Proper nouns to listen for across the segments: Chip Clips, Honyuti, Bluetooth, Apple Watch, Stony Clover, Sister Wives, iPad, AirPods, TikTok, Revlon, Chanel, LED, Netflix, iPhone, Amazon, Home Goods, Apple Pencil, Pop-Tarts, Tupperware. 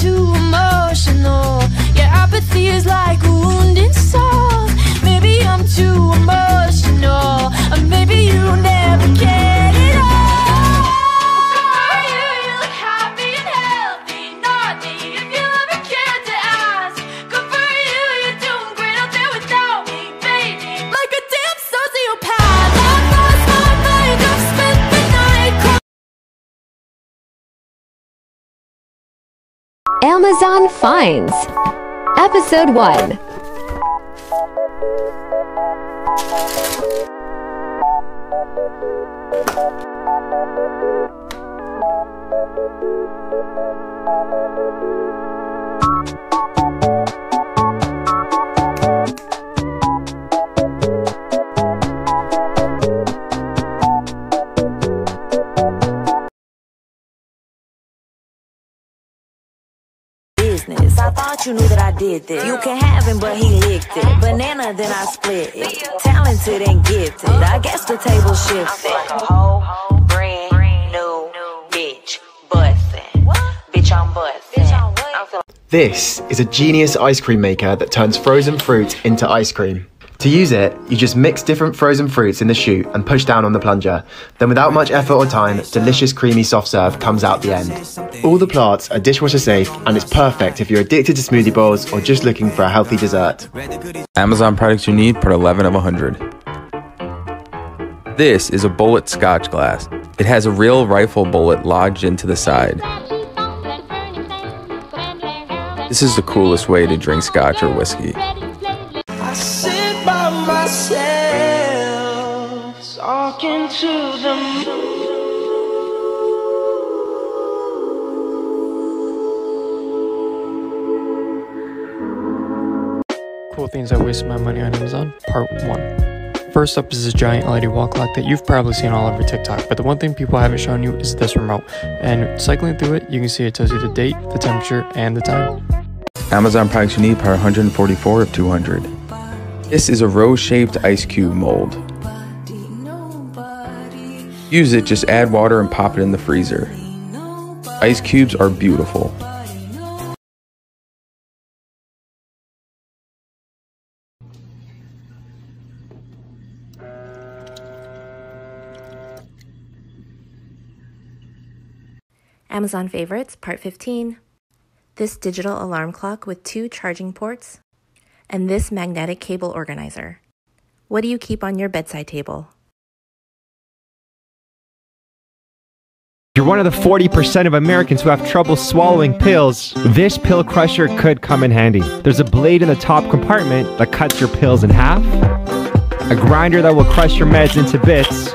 too emotional. Your apathy is like a wounded soul. Maybe I'm too emotional, or maybe you never get it all. Amazon Finds, Episode 1. I thought you knew that I did this. You can have him, but he licked it. Banana, then I split it. Talented and gifted. I guess the table shifted. I'm like a whole brand new bitch bustin'. Bitch, I'm bustin'. This is a genius ice cream maker that turns frozen fruit into ice cream. To use it, you just mix different frozen fruits in the chute and push down on the plunger. Then without much effort or time, delicious creamy soft serve comes out the end. All the plants are dishwasher safe and it's perfect if you're addicted to smoothie bowls or just looking for a healthy dessert. Amazon products you need per 11 of 100. This is a bullet scotch glass. It has a real rifle bullet lodged into the side. This is the coolest way to drink scotch or whiskey. Talking to the moon. Cool things I waste my money on Amazon, part 1. First up is this giant LED wall clock that you've probably seen all over TikTok, but the one thing people haven't shown you is this remote. And cycling through it, you can see it tells you the date, the temperature, and the time. Amazon products you need per 144 of 200. This is a rose-shaped ice cube mold. Use it, just add water and pop it in the freezer. Ice cubes are beautiful. Amazon Favorites, Part 15. This digital alarm clock with 2 charging ports and this magnetic cable organizer. What do you keep on your bedside table? You're one of the 40% of Americans who have trouble swallowing pills. This pill crusher could come in handy. There's a blade in the top compartment that cuts your pills in half, a grinder that will crush your meds into bits,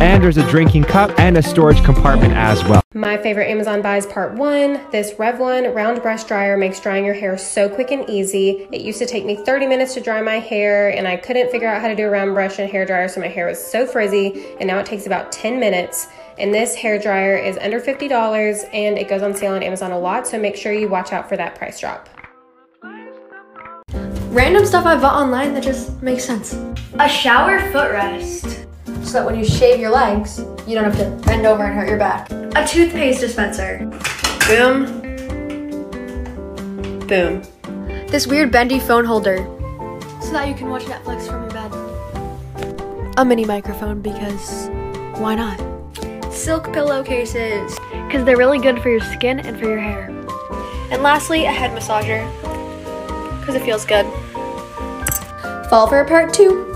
and there's a drinking cup and a storage compartment as well. My favorite Amazon buys, part 1. This Revlon round brush dryer makes drying your hair so quick and easy. It used to take me 30 minutes to dry my hair, and I couldn't figure out how to do a round brush and hair dryer, so my hair was so frizzy, and now it takes about 10 minutes. And this hairdryer is under $50 and it goes on sale on Amazon a lot, so make sure you watch out for that price drop. Random stuff I bought online that just makes sense. A shower footrest. So that when you shave your legs, you don't have to bend over and hurt your back. A toothpaste dispenser. Boom. Boom. This weird bendy phone holder. So that you can watch Netflix from your bed. A mini microphone because why not? Silk pillowcases, because they're really good for your skin and for your hair. And lastly, a head massager, because it feels good. Fall for part 2.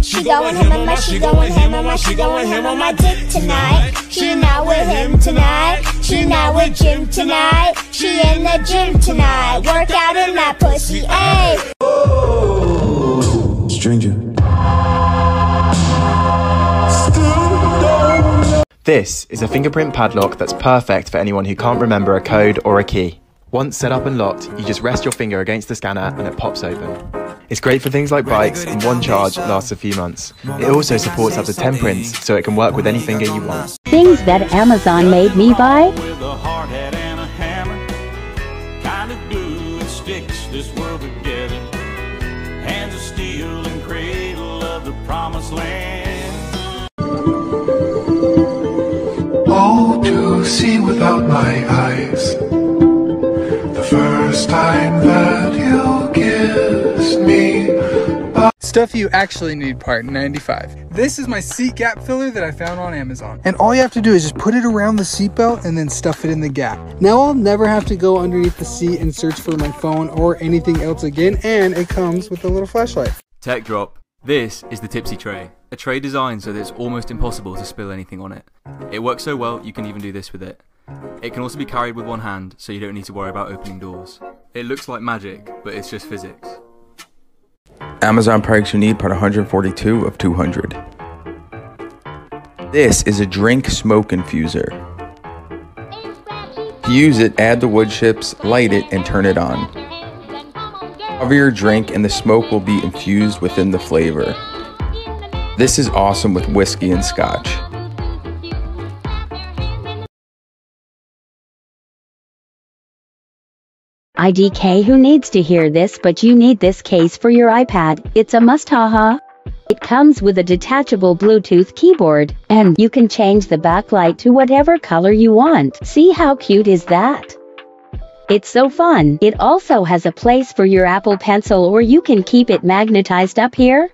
She goin' him on my, she goin' him on my, she goin' him on my dick tonight. She not with him tonight. She not with Jim tonight. She in the gym tonight. Work out in that pussy, ayy. Oh, stranger. This is a fingerprint padlock that's perfect for anyone who can't remember a code or a key. Once set up and locked, you just rest your finger against the scanner and it pops open. It's great for things like bikes, and one charge lasts a few months. It also supports up to 10 prints, so it can work with any finger you want. Things that Amazon made me buy. Hands of steel and cradle of the promised land. able to see without my eyes. The first time that you kissed me. Stuff you actually need, part 95. This is my seat gap filler that I found on Amazon. And all you have to do is just put it around the seat belt and then stuff it in the gap. Now I'll never have to go underneath the seat and search for my phone or anything else again, and it comes with a little flashlight. Tech drop. This is the tipsy tray. A tray designed so that it's almost impossible to spill anything on it. It works so well you can even do this with it. It can also be carried with one hand, so you don't need to worry about opening doors. It looks like magic, but it's just physics. Amazon products you need, part 142 of 200. This is a drink smoke infuser. To use it, add the wood chips, light it, and turn it on. Cover your drink and the smoke will be infused within the flavor. This is awesome with whiskey and scotch. IDK, who needs to hear this, but you need this case for your iPad. It's a must, haha. It comes with a detachable Bluetooth keyboard, and you can change the backlight to whatever color you want. See how cute is that? It's so fun. It also has a place for your Apple Pencil, or you can keep it magnetized up here.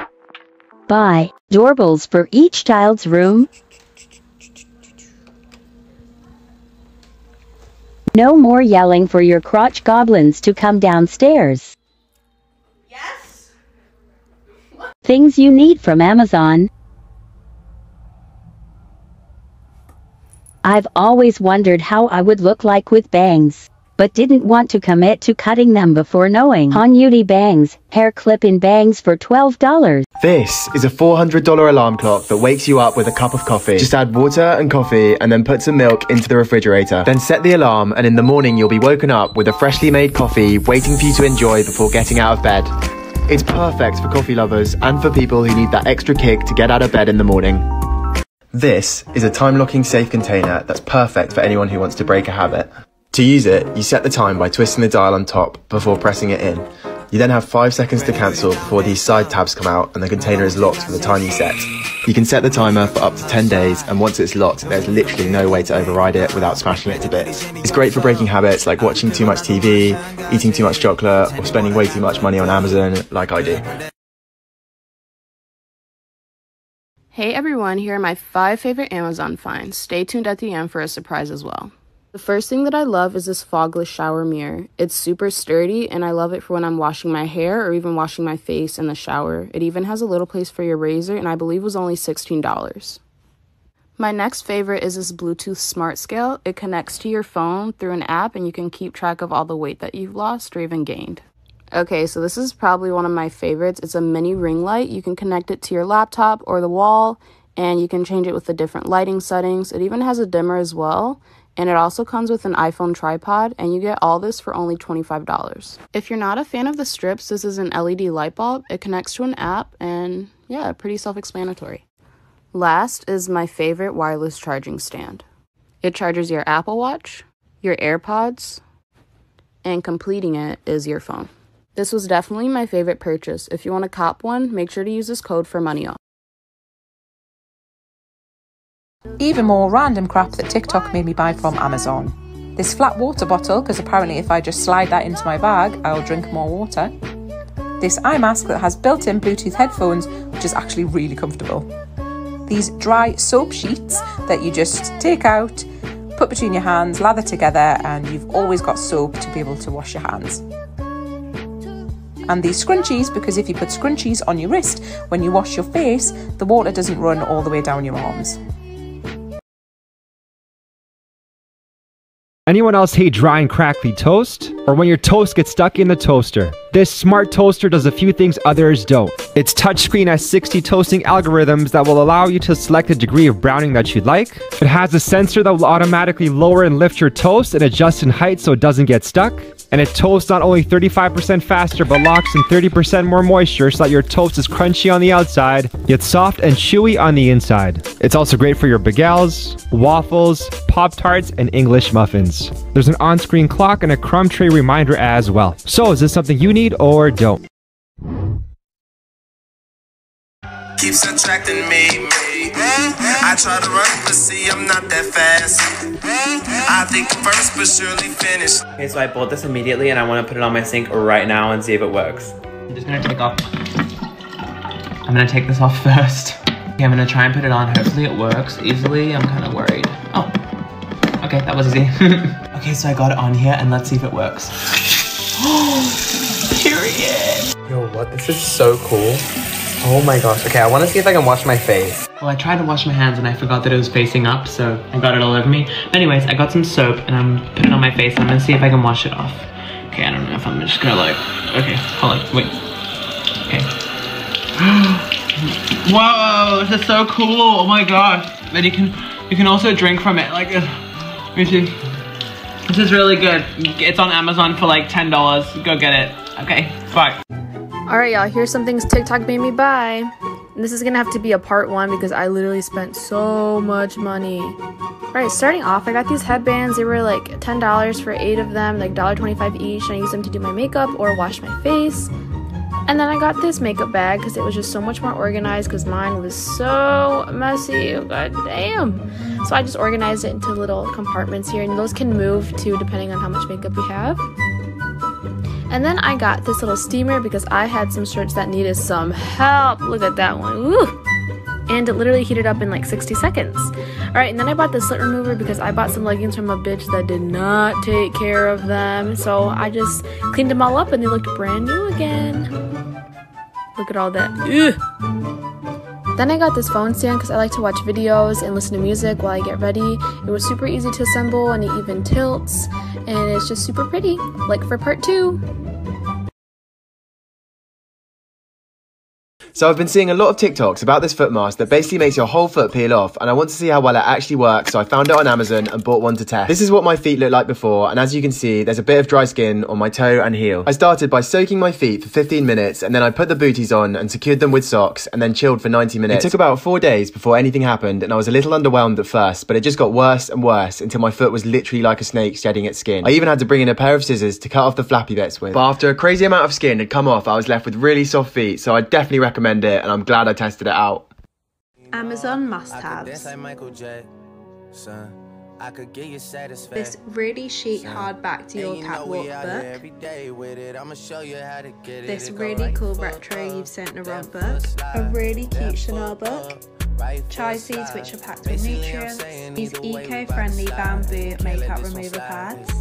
Buy doorbells for each child's room. No more yelling for your crotch goblins to come downstairs. Yes? What? Things you need from Amazon. I've always wondered how I would look like with bangs, but didn't want to commit to cutting them before knowing. Honyuti bangs, hair clip-in bangs for $12. This is a $400 alarm clock that wakes you up with a cup of coffee. Just add water and coffee and then put some milk into the refrigerator. Then set the alarm and in the morning you'll be woken up with a freshly made coffee waiting for you to enjoy before getting out of bed. It's perfect for coffee lovers and for people who need that extra kick to get out of bed in the morning. This is a time-locking safe container that's perfect for anyone who wants to break a habit. To use it, you set the time by twisting the dial on top before pressing it in. You then have 5 seconds to cancel before these side tabs come out and the container is locked for the time you set. You can set the timer for up to 10 days and once it's locked, there's literally no way to override it without smashing it to bits. It's great for breaking habits like watching too much TV, eating too much chocolate, or spending way too much money on Amazon like I do. Hey everyone, here are my 5 favorite Amazon finds. Stay tuned at the end for a surprise as well. The first thing that I love is this fogless shower mirror. It's super sturdy and I love it for when I'm washing my hair or even washing my face in the shower. It even has a little place for your razor and I believe was only $16. My next favorite is this Bluetooth smart scale. It connects to your phone through an app and you can keep track of all the weight that you've lost or even gained. Okay, so this is probably one of my favorites. It's a mini ring light. You can connect it to your laptop or the wall and you can change it with the different lighting settings. It even has a dimmer as well. And it also comes with an iPhone tripod, and you get all this for only $25. If you're not a fan of the strips, this is an LED light bulb. It connects to an app, and yeah, pretty self-explanatory. Last is my favorite wireless charging stand. It charges your Apple Watch, your AirPods, and completing it is your phone. This was definitely my favorite purchase. If you want to cop one, make sure to use this code for money off. Even more random crap that TikTok made me buy from Amazon. This flat water bottle, because apparently if I just slide that into my bag, I'll drink more water. This eye mask that has built-in Bluetooth headphones, which is actually really comfortable. These dry soap sheets that you just take out, put between your hands, lather together, and you've always got soap to be able to wash your hands. And these scrunchies, because if you put scrunchies on your wrist, when you wash your face, the water doesn't run all the way down your arms. Anyone else hate dry and crackly toast? Or when your toast gets stuck in the toaster? This smart toaster does a few things others don't. Its touchscreen has 60 toasting algorithms that will allow you to select the degree of browning that you'd like. It has a sensor that will automatically lower and lift your toast and adjust in height so it doesn't get stuck. And it toasts not only 35% faster but locks in 30% more moisture so that your toast is crunchy on the outside, yet soft and chewy on the inside. It's also great for your bagels, waffles, Pop-Tarts, and English muffins. There's an on-screen clock and a crumb tray reminder as well. So is this something you need or don't? Keeps attracting me. I try to run, but see, I'm not that fast. I think first, but surely finish. Okay, so I bought this immediately, and I want to put it on my sink right now and see if it works. I'm just gonna take off. I'm gonna take this off first. Okay, I'm gonna try and put it on. Hopefully it works easily. I'm kind of worried. Oh, okay, that was easy. Okay, so I got it on here, and let's see if it works. Oh, period. Yo, what? This is so cool. Oh my gosh, okay, I want to see if I can wash my face. Well, I tried to wash my hands and I forgot that it was facing up, so I got it all over me. But anyways, I got some soap and I'm putting it on my face and I'm going to see if I can wash it off. Okay, I don't know if I'm just going to like... Okay, hold on, wait. Okay. Whoa, this is so cool, oh my gosh. But you can also drink from it, like this. Let me see. This is really good. It's on Amazon for like $10. Go get it. Okay, bye. Alright y'all, here's some things TikTok made me buy. And this is gonna have to be a part one because I literally spent so much money. Alright, starting off, I got these headbands. They were like $10 for 8 of them, like $1.25 each. And I used them to do my makeup or wash my face. And then I got this makeup bag because it was just so much more organized because mine was so messy. God damn. So I just organized it into little compartments here. And those can move too depending on how much makeup we have. And then I got this little steamer because I had some shirts that needed some help. Look at that one. Ooh. And it literally heated up in like 60 seconds. Alright, and then I bought this slit remover because I bought some leggings from a bitch that did not take care of them. So I just cleaned them all up and they looked brand new again. Look at all that. Ugh. Then I got this phone stand because I like to watch videos and listen to music while I get ready. It was super easy to assemble and it even tilts. And it's just super pretty, like for part two. So I've been seeing a lot of TikToks about this foot mask that basically makes your whole foot peel off, and I want to see how well it actually works, so I found it on Amazon and bought one to test. This is what my feet looked like before, and as you can see, there's a bit of dry skin on my toe and heel. I started by soaking my feet for 15 minutes, and then I put the booties on and secured them with socks, and then chilled for 90 minutes. It took about 4 days before anything happened, and I was a little underwhelmed at first, but it just got worse and worse until my foot was literally like a snake shedding its skin. I even had to bring in a pair of scissors to cut off the flappy bits with. But after a crazy amount of skin had come off, I was left with really soft feet, so I definitely recommend it, and I'm glad I tested it out. Amazon must-haves. This really chic hardback to your catwalk book. This really cool retro you've sent in a wrong book. A really cute Chanel book. Chai seeds which are packed with nutrients. These eco-friendly bamboo makeup remover pads.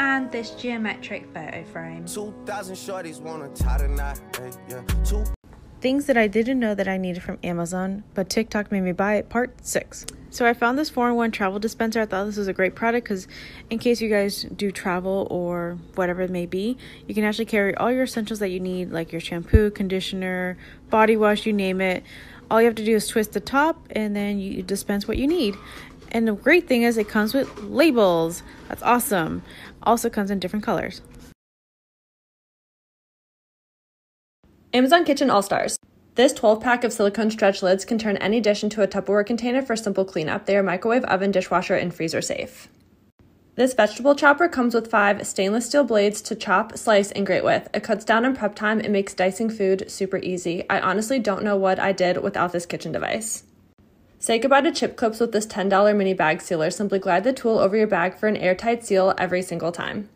And this geometric photo frame. Things that I didn't know that I needed from Amazon, but TikTok made me buy it, part 6. So I found this 4-in-1 travel dispenser. I thought this was a great product because in case you guys do travel or whatever it may be, you can actually carry all your essentials that you need, like your shampoo, conditioner, body wash, you name it. All you have to do is twist the top and then you dispense what you need. And the great thing is it comes with labels. That's awesome. Also comes in different colors. Amazon Kitchen All-Stars. This 12-pack of silicone stretch lids can turn any dish into a Tupperware container for simple cleanup. They are microwave, oven, dishwasher, and freezer safe. This vegetable chopper comes with 5 stainless steel blades to chop, slice, and grate with. It cuts down on prep time and makes dicing food super easy. I honestly don't know what I did without this kitchen device. Say goodbye to Chip Clips with this $10 mini bag sealer. Simply glide the tool over your bag for an airtight seal every single time.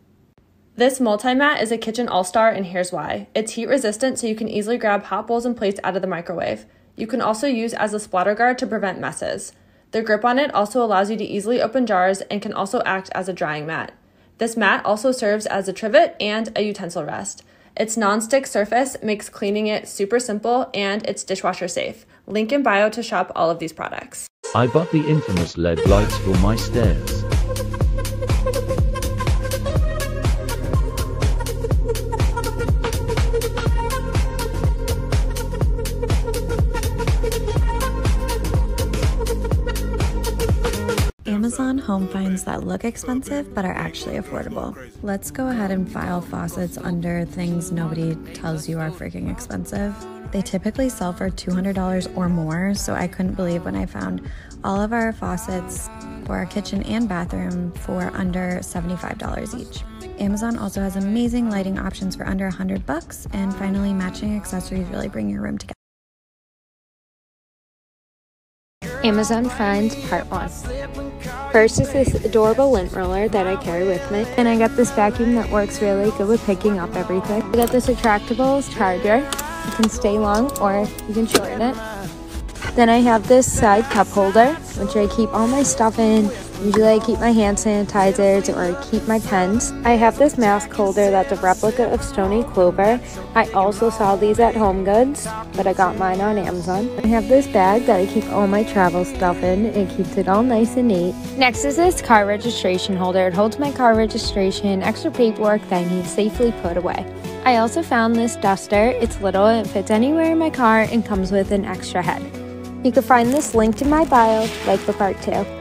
This multi-mat is a kitchen all-star and here's why. It's heat resistant so you can easily grab hot bowls and plates out of the microwave. You can also use as a splatter guard to prevent messes. The grip on it also allows you to easily open jars and can also act as a drying mat. This mat also serves as a trivet and a utensil rest. Its non-stick surface makes cleaning it super simple and it's dishwasher safe. Link in bio to shop all of these products. I bought the infamous LED lights for my stairs. Amazon home finds that look expensive but are actually affordable. Let's go ahead and file faucets under things nobody tells you are freaking expensive. They typically sell for $200 or more, so I couldn't believe when I found all of our faucets for our kitchen and bathroom for under $75 each. Amazon also has amazing lighting options for under $100, and finally matching accessories really bring your room together. Amazon Finds Part 1. First is this adorable lint roller that I carry with me. And I got this vacuum that works really good with picking up everything. I got this retractables charger. You can stay long or you can shorten it. Then I have this side cup holder, which I keep all my stuff in. Usually I keep my hand sanitizers or I keep my pens. I have this mask holder that's a replica of Stony Clover. I also saw these at Home Goods, but I got mine on Amazon. I have this bag that I keep all my travel stuff in. It keeps it all nice and neat. Next is this car registration holder. It holds my car registration, extra paperwork that I need safely put away. I also found this duster. It's little, it fits anywhere in my car and comes with an extra head. You can find this linked in my bio, like for part 2.